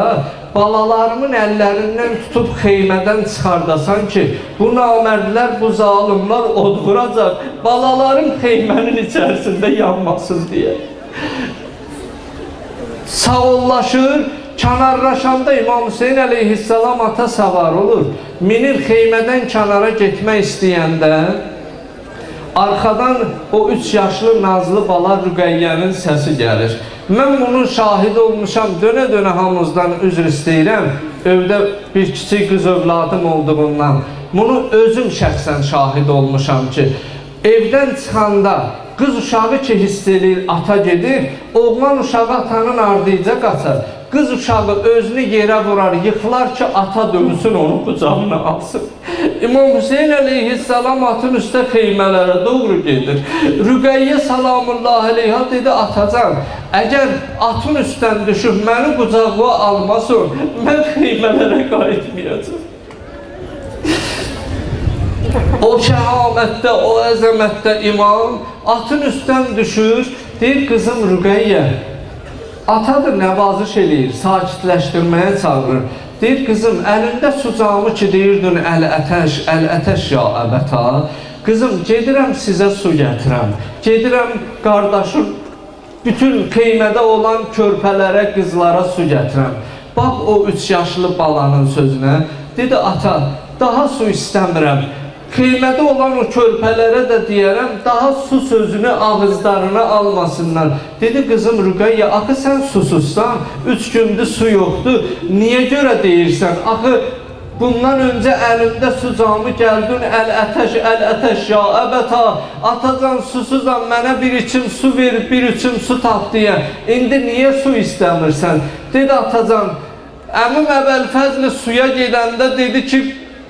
balalarımın əllərindən tutub xeymədən çıxardasan ki, bu namərdlər, bu zalimlar od vuracaq, balaların xeymənin içərisində yanmasın deyə. Sağollaşır, kənarlaşanda İmam Hüseyin əleyhissalam ata savar olur, minir xeymədən kənara getmək istəyəndə, arxadan o 3 yaşlı nazlı bala Rüqəyyənin səsi gəlir. Mən bunun şahidi olmuşam, dönə-dönə hamımızdan üzr istəyirəm, evdə bir kiçik qız övladım olduğundan. Bunu özüm şəxsən şahid olmuşam ki, evdən çıxanda qız uşağı ki hiss edir, ata gedir, oğlan uşağı atanın ardınca qaçar. Qız uşağı özünü yerə vurar, yıxılar ki, ata dövsün, onu qucağına alsın. İmam Hüseyin əleyhissalam atın üstə xeymələrə doğru gedir. Rüqəyyə salamullahi əleyhə dedi, atacan, əgər atın üstdən düşüb məni qucağına almasın, mən xeymələrə qayıtmayacam. O şəhamətdə, o əzəmətdə imam atın üstdən düşür, deyir, qızım Rüqəyyə, atadır, nəvaziş eləyir, sakitləşdirməyə çağırır. Deyir, qızım, əlində sucağımı ki, deyirdin, əl-ətəş, əl-ətəş ya əbətə. Qızım, gedirəm, sizə su gətirəm. Gedirəm, qardaşım, bütün qeymədə olan körpələrə, qızlara su gətirəm. Bax o 3 yaşlı balanın sözünə. Dedi, ata, daha su istəmirəm. Qeymədə olan o körpələrə də deyərəm, daha su sözünü ağızlarına almasınlar. Dedi, qızım Rüqəyyə, axı sən susuzsan, 3 gündür su yoxdur, niyə görə deyirsən? Axı Bundan öncə əlində su camı gəldin, əl-ətəş ya əbətə, atacan susuzam, mənə bir içim su ver, bir içim su tap deyə. İndi niyə su istəmirsən? Dedi atacan, əmim Əbəlfəzli suya gedəndə dedi ki,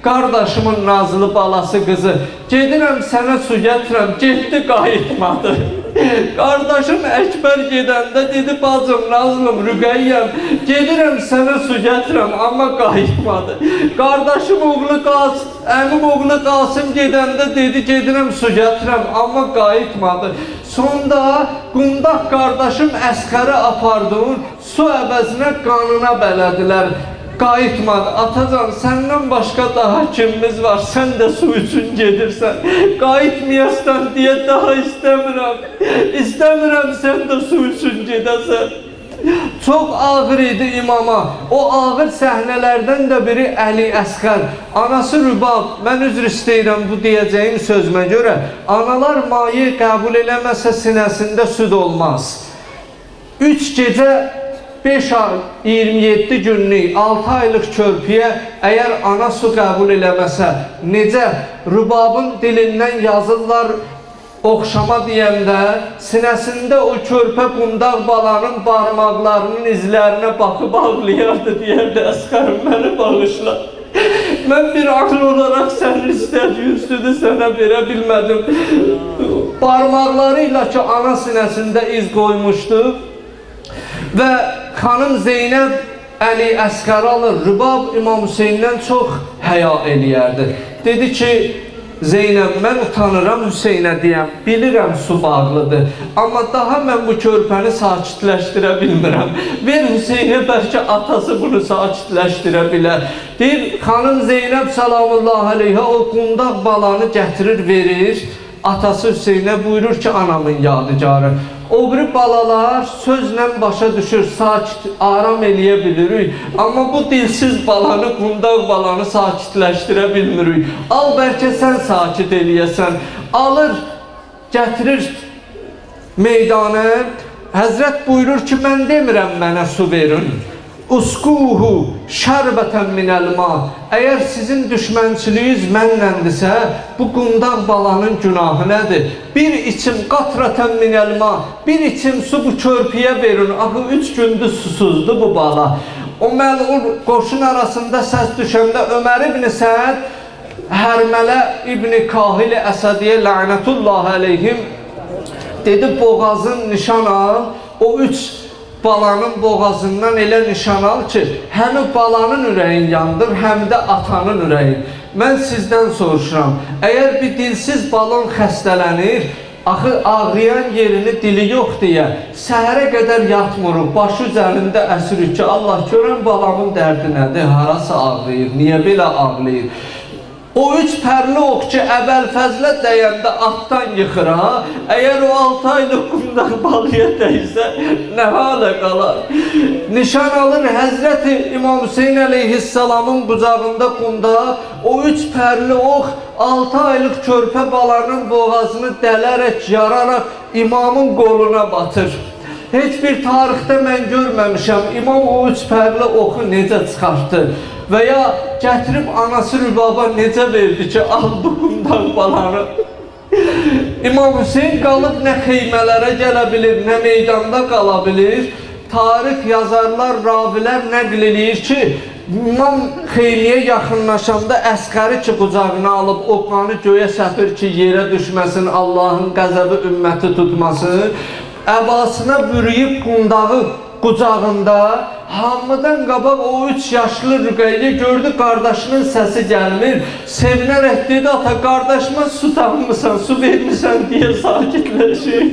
qardaşımın nazlı balası qızı, gedirəm sənə su gətirəm, getdi qayıtmadı. Qardaşım Əkbər gedəndə dedi, bacım, Nazlım, Rüqəyyəm, gedirəm sənə su gətirəm, amma qayıtmadı. Qardaşım oğlu Qasım, əmim oğlu Qasım gedəndə dedi, gedirəm su gətirəm, amma qayıtmadı. Sonda Qundaq qardaşım Əsxərə apardığın su əvəzinə qanına bələdilər. Qayıtmadı. Atacan, səndən başqa daha kimimiz var, sən də su üçün gedirsən. Qayıtmayasdan deyə daha istəmirəm. İstəmirəm sən də su üçün gedəsən. Çox ağır idi imama. O ağır səhnələrdən də biri Əli Əsqər. Anası Rübab, mən üzr istəyirəm bu deyəcəyim sözmə görə, analar mayi qəbul eləməsə sinəsində süd olmaz. 3 gecə 5 ay, 27 günlük, 6 aylıq körpüyə əgər ana su qəbul eləməsə, necə Rübabın dilindən yazırlar oxşama deyəndə, sinəsində o körpə Qundaq balanın barmaqlarının izlərinə baxıb ağlayardı, deyərdi, Əsqərim, məni bağışla. Mən bir akıl olaraq sənin istədiyi üstüdür, sənə verə bilmədim. Barmaqlarıyla ki, ana sinəsində iz qoymuşdu. Və xanım Zeynəb Əli Əsqər alır, Rübab İmam Hüseyndən çox həya eləyərdi. Dedi ki, Zeynəb, mən utanıram Hüseynə deyəm, bilirəm su bağlıdır, amma daha mən bu körpəni sakitləşdirə bilmirəm. Ver Hüseynə, bəlkə atası bunu sakitləşdirə bilər. Deyir, xanım Zeynəb salamullahi aleyhə o Qundaq balanı gətirir, verir. Atası Hüseynə buyurur ki, anamın yadigarı. Obri balalar sözlə başa düşür, sakit, aram eləyə bilirik. Amma bu dilsiz balanı, Qundaq balanı sakitləşdirə bilmirik. Al, bəlkə sən sakit eləyəsən. Alır, gətirir meydanı. Həzrət buyurur ki, mən demirəm mənə su verin. Usquhu şərbətən minəlma. Əgər sizin düşmənçiliyiniz mənləndirsə, bu Qundaq balanın günahı nədir? Bir içim qatratan minəlma, bir içim su bu körpüyə verin. Axı 3 gündür susuzdu bu bala. O məlul qoşun arasında səs düşəndə Ömər ibn Səd, Hərmələ ibn Kahil-i Əsədiyə lənətullah əleyhim, dedi, boğazın nişan al, o 3 balanın boğazından elə nişan al ki, həm balanın ürəyin yandır, həm də atanın ürəyin. Mən sizdən soruşuram, əgər bir dilsiz balon xəstələnir, axı ağrıyan yerini dili yox deyə, səhərə qədər yatmırıq, başı üzərində əsirük ki, Allah görən balamın dərdi nədir, harası ağrıyır, niyə belə ağrıyır? O 3 pərli ox ki, Əbəlfəzlə dəyəndə atdan yıxır, ha? Əgər o 6 aylıq Qundaq balıya dəysə, nə halə qalar? Nişan alın, Həzrəti İmam Hüseyin əleyhissalamın qucağında Qundaq, o 3 pərli ox 6 aylıq körpə balanın boğazını dələrək, yararaq imamın qoluna batır. Heç bir tarixdə mən görməmişəm, imam o 3 pərli oxu necə çıxartdı və ya gətirib anası Rübaba necə verdi ki, al bu Qundaq balanı. İmam Hüseyin qalıb nə xeymələrə gələ bilir, nə meydanda qala bilir. Tarix yazarlar, ravilər nəql eləyir ki, İmam Xeyliyə yaxınlaşanda Əsqəri ki, qucağına alıb, o qanı göyə səfir ki, yerə düşməsin, Allahın qəzəbi ümməti tutmasın. Əbasına bürüyüb Qundağı qucağında, hamıdan qabaq o 3 yaşlı Rüqəyyə gördü, qardaşının səsi gəlmir. Sevinərək dedi, ata, qardaşıma su tapmısan, su vermirsən deyə sakitləşir.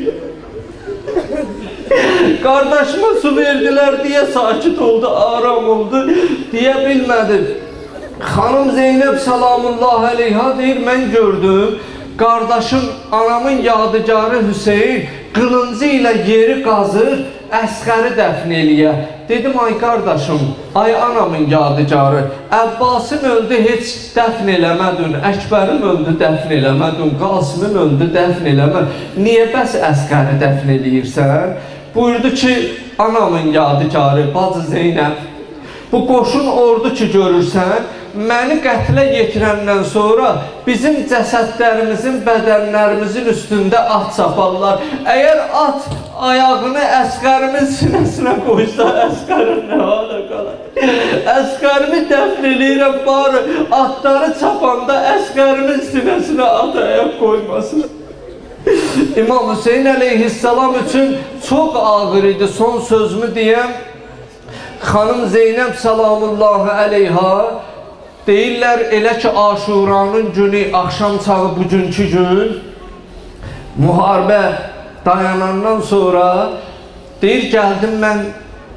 Qardaşıma su verdilər deyə sakit oldu, aram oldu, deyə bilmədi. Xanım Zeynəb salamullahi aleyha deyir, mən gördüm, qardaşım, anamın yadigarı Hüseyin qılıncı ilə yeri qazır, Əsqəri dəfn eləyə. Dedim, ay qardaşım, ay anamın yadigarı, Əbbasım öldü, heç dəfn eləmədin, Əkbərim öldü, dəfn eləmədin, Qasımım öldü, dəfn eləmədin. Niyə bəs Əsqəri dəfn eləyirsən? Buyurdu ki, anamın yadigarı, bacı Zeynəb, bu qoşun ordu ki görürsən, məni qətlə yetirəndən sonra bizim cəsədlərimizin, bədənlərimizin üstündə at çaparlar. Əgər at ayağını əsqərimin sinəsinə qoysa, əsqərim nə hala qalar? Əsqərimi dəfn eləyirəm, bari atları çapanda əsqərimin sinəsinə at ayaq qoymasın. İmam Hüseyin əleyhissalam üçün çox ağır idi. Son sözümü deyəm, xanım Zeynəb salamullahi əleyha deyirlər, elə ki Aşuranın günü, axşam çağı bugünkü gün, müharibə dayanandan sonra deyir, gəldim mən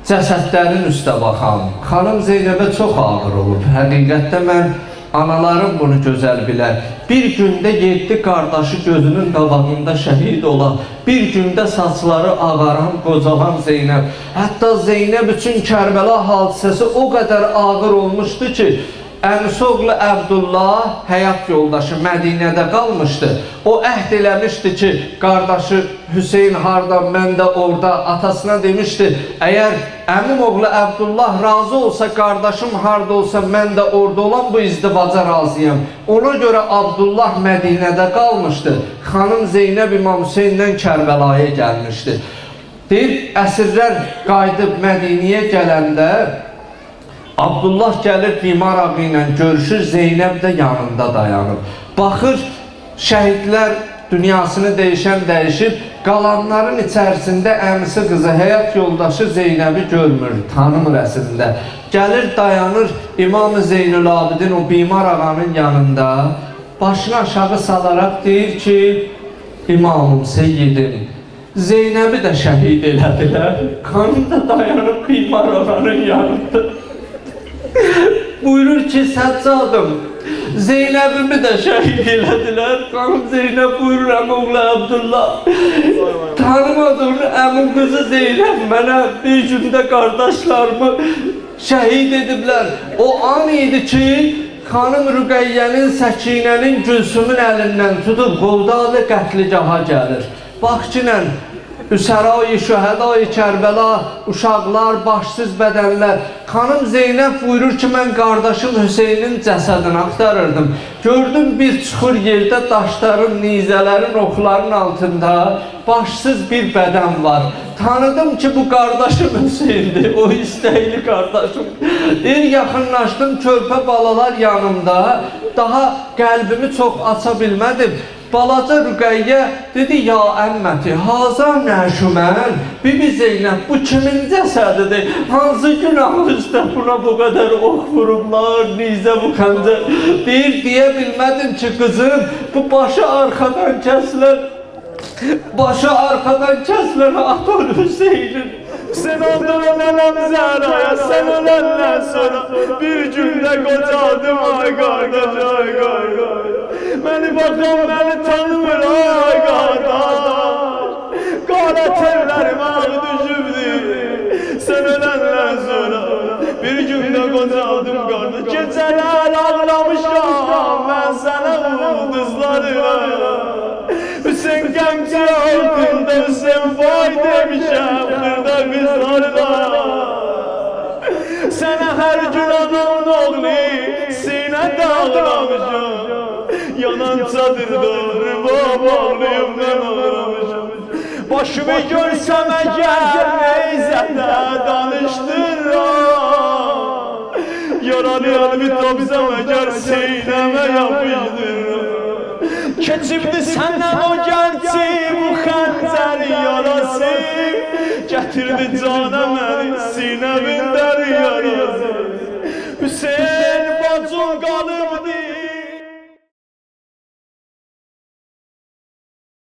cəsədlərin üstə baxam. Xanım Zeynəbə çox ağır olub, həqiqətdə mən analarım bunu gözəl bilər. Bir gündə 7 qardaşı gözünün qabağında şəhid olan, bir gündə saçları ağaran, qocalan Zeynəb. Hətta Zeynəb üçün Kərbəla hadisəsi o qədər ağır olmuşdu ki, Əmsoğlu Əbdullah həyat yoldaşı Mədinədə qalmışdı. O əhd eləmişdi ki, qardaşı Hüseyin hardan, mən də orada, atasına demişdi, əgər əmim oğlu Əbdullah razı olsa, qardaşım harda olsa, mən də orada olan bu izdivaca razıyam. Ona görə Abdullah Mədinədə qalmışdı. Xanım Zeynəb İmam Hüseyinlə Kərbəlaya gəlmişdi. Deyir, əsirlər qayıdıb Mədiniyə gələndə, Abdullah gəlir Bimar abi ilə görüşür, Zeynəb də yanında dayanır. Baxır, şəhidlər dünyasını dəyişən dəyişib, qalanların içərisində əmisi qızı, həyat yoldaşı Zeynəbi görmür, tanımır əslində. Gəlir, dayanır İmam-ı Zeynül Abidin, o Bimar ağanın yanında, başını aşağı salaraq deyir ki, İmamım, seyyidim, Zeynəbi də şəhid elədilər, qanım da dayanır Bimar ağanın yanında. Buyurur ki, səccadım, Zeynəbimi də şəhid elədilər. Xanım Zeynəb buyurur, əmi oğlu Əbdullah, tanımadım əmin qızı Zeynəb mənə bir gündə qardaşlarımı şəhid ediblər. O an idi ki, xanım Rüqəyyənin, Səkinənin, Gülsümün əlindən tutub Qovdalı qətligaha gəlir. Bax ki, Üsəra-i şühəda-i Kərbəla, uşaqlar, başsız bədənlər. Xanım Zeynəb buyurur ki, mən qardaşım Hüseynin cəsədini axtarırdım. Gördüm, bir çıxır yerdə daşların, nizələrin, oxların altında başsız bir bədən var. Tanıdım ki, bu qardaşım Hüseyindir, o istəkli qardaşım. Deyir, yaxınlaşdım, körpə balalar yanımda, daha qəlbimi çox aça bilmədim. Balaca Rüqəyyə dedi, ya əmməti, haza nəşümən, bibi Zeynəb, bu kimin cəsədidir? Hansı günahı üstə buna bu qədər ox vurublar, nizə bu xəncər? Deyir, deyə bilmədim ki, qızım, bu başı arxadan kəsilən Ator Hüseynin. Sen öldüren elem zeraya, sen ölenden sonra bir günde kocadım ay kardeş, ay kardeş. Beni bakan beni tanımır ay kardeş. Kara terlerim ağrı düşübdü. Sen ölenden sonra bir günde kocadım kardeş. Geceler ağlamışam ben sana ulduzlarına. Hüseyin genci altında Hüseyin vay demişəm, xırda qızlarla. Sənə hər gün anamın oğlu sinədə ağlamışam, yanan çadırda rübab ağlayıb mən ağlamışam. Başımı görsəm əgər neyzətə danışdırram, yaranı elmi tapsam əgər sinəmə yapışdırram. Keçibdi səndən o gənci, bu xəncər yarası, gətirdi cana məni sinəmin